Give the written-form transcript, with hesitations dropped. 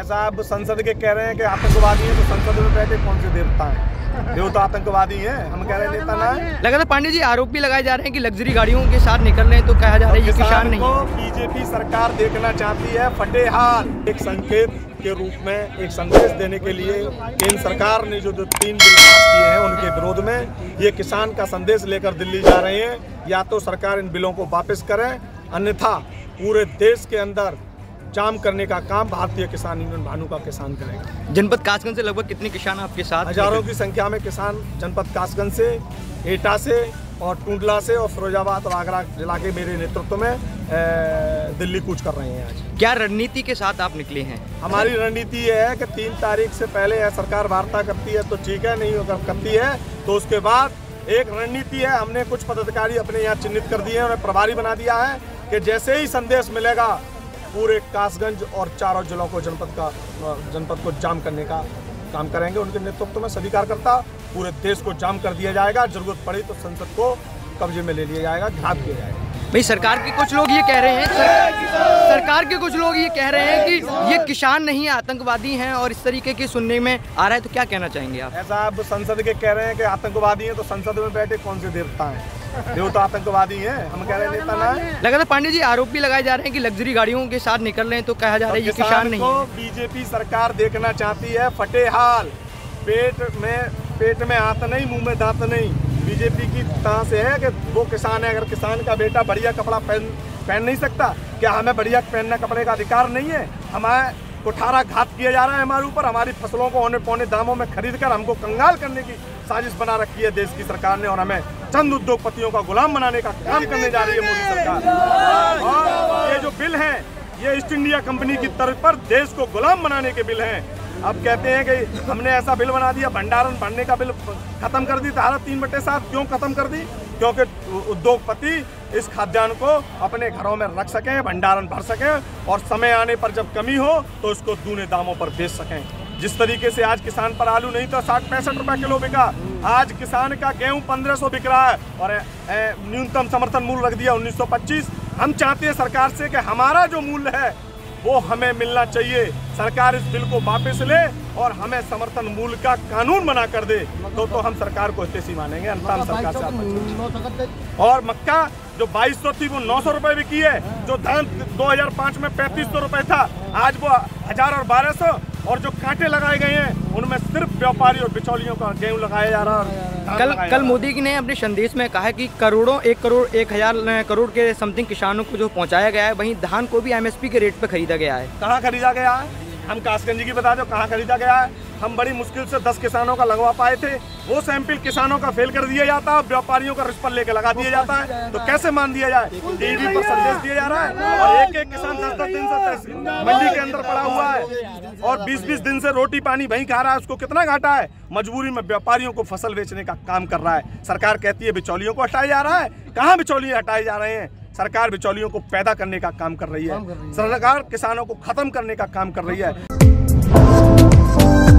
ऐसा आप संसद के कह रहे हैं कि आतंकवादी हैं, तो संसद में बैठे कौन से देवता हैं? देवता आतंकवादी हैं, हम कह रहे हैं देवता ना है। लगातार पांडे जी आरोप भी लगाए जा रहे हैं कि लग्जरी गाड़ियों के साथ निकल रहे हैं, तो कहा जा रहा है ये किसान नहीं है। बीजेपी सरकार देखना चाहती है फटेहाल। एक संकेत के रूप में, एक संदेश देने के लिए केंद्र सरकार ने जो 3 बिल पास किए हैं उनके विरोध में ये किसान का संदेश लेकर दिल्ली जा रहे हैं। या तो सरकार इन बिलों को वापस करे, अन्यथा पूरे देश के अंदर जाम करने का काम भारतीय किसान यूनियन भानु का किसान करेगा। जनपद कासगंज से लगभग कितने किसान आपके साथ? हजारों की संख्या में किसान जनपद कासगंज से, एटा से और टुंडला से और फिरोजाबाद और आगरा जिला के मेरे नेतृत्व में दिल्ली कूच कर रहे हैं। आज क्या रणनीति के साथ आप निकले हैं? हमारी रणनीति यह है कि 3 तारीख से पहले सरकार वार्ता करती है तो ठीक है, नहीं अगर करती है तो उसके बाद एक रणनीति है। हमने कुछ पदाधिकारी अपने यहाँ चिन्हित कर दिए हैं, उन्हें प्रभारी बना दिया है कि जैसे ही संदेश मिलेगा पूरे कासगंज और चारों जिलों को जनपद को जाम करने का काम करेंगे। उनके नेतृत्व में सभी कार्यकर्ता पूरे देश को जाम कर दिया जाएगा, जरूरत पड़ी तो संसद को कब्जे में ले लिया जाएगा, घात किया जाएगा। भाई सरकार के कुछ लोग ये कह रहे हैं कि ये किसान नहीं है, आतंकवादी हैं और इस तरीके की सुनने में आ रहा है, तो क्या कहना चाहेंगे आप? ऐसा आप संसद के कह रहे हैं कि आतंकवादी हैं, तो संसद में बैठे कौन से देवता हैं? देवता आतंकवादी हैं, हम कह रहे हैं देवता ना है। लगातार पांडे जी आरोप भी लगाए जा रहे हैं कि लग्जरी गाड़ियों के साथ निकल रहे हैं, तो कहा जा रहा है ये किसान नहीं है। बीजेपी सरकार देखना चाहती है फटेहाल। पेट में हाथ नहीं, मुंह में दांत नहीं। बीजेपी की तांस है कि वो किसान है, अगर किसान का बेटा बढ़िया कपड़ा पहन नहीं सकता, क्या हमें बढ़िया पहनना कपड़े का अधिकार नहीं है? हमारे कुठारा घात किया जा रहा है हमारे ऊपर, हमारी फसलों को औने पौने दामों में खरीद कर हमको कंगाल करने की साजिश बना रखी है देश की सरकार ने और हमें चंद उद्योगपतियों का गुलाम बनाने का काम करने जा रही है मोदी सरकार। और ये जो बिल हैं ये ईस्ट इंडिया कंपनी की तर्ज पर देश को गुलाम बनाने के बिल हैं। अब कहते हैं कि हमने ऐसा बिल बना दिया, भंडारण बढ़ने का बिल खत्म कर दी, धारा 3/7 क्यों खत्म कर दी? क्योंकि उद्योगपति इस खाद्यान्न को अपने घरों में रख सकें, भंडारण भर सकें और समय आने पर जब कमी हो तो इसको दूने दामों पर बेच सकें। जिस तरीके से आज किसान पर आलू नहीं तो 60-65 रुपए किलो बिका, आज किसान का गेहूं 1500 बिक रहा है और न्यूनतम समर्थन मूल्य रख दिया 1925। हम चाहते हैं सरकार से कि हमारा जो मूल्य है वो हमें मिलना चाहिए। सरकार इस बिल को वापस ले और हमें समर्थन मूल्य का कानून बना कर दे तो हम सरकार को हितैषी मानेंगे। अंतराम सरकार से और मक्का जो 2200 थी वो 900 रुपए बिकी है, जो धान 2005 में 3500 रुपए था आज वो 1000 और 1200। और जो कांटे लगाए गए हैं उनमें सिर्फ व्यापारी और बिचौलियों का गेहूं लगाया जा रहा है। कल मोदी जी ने अपने संदेश में कहा कि करोड़ों 1,00,000 करोड़ के समथिंग किसानों को जो पहुंचाया गया है, वहीं धान को भी MSP के रेट पर खरीदा गया है। कहाँ खरीदा गया है? हम कासगंज की बता दो कहाँ खरीदा गया है। हम बड़ी मुश्किल से 10 किसानों का लगवा पाए थे, वो सैंपल किसानों का फेल कर दिया जाता है, व्यापारियों का रिश्वत लेकर लगा दिया जाता है, तो कैसे मान दिया जाए? टीवी पर संदेश दिया जा रहा है और एक किसान 10-10 दिन से मंडी के अंदर पड़ा हुआ है और 20-20 दिन से रोटी पानी वहीं खा रहा है, उसको कितना घाटा है? मजबूरी में व्यापारियों को फसल बेचने का काम कर रहा है। सरकार कहती है बिचौलियों को हटाया जा रहा है, कहाँ बिचौलिए हटाए जा रहे हैं? सरकार बिचौलियों को पैदा करने का काम कर रही है, सरकार किसानों को खत्म करने का काम कर रही है।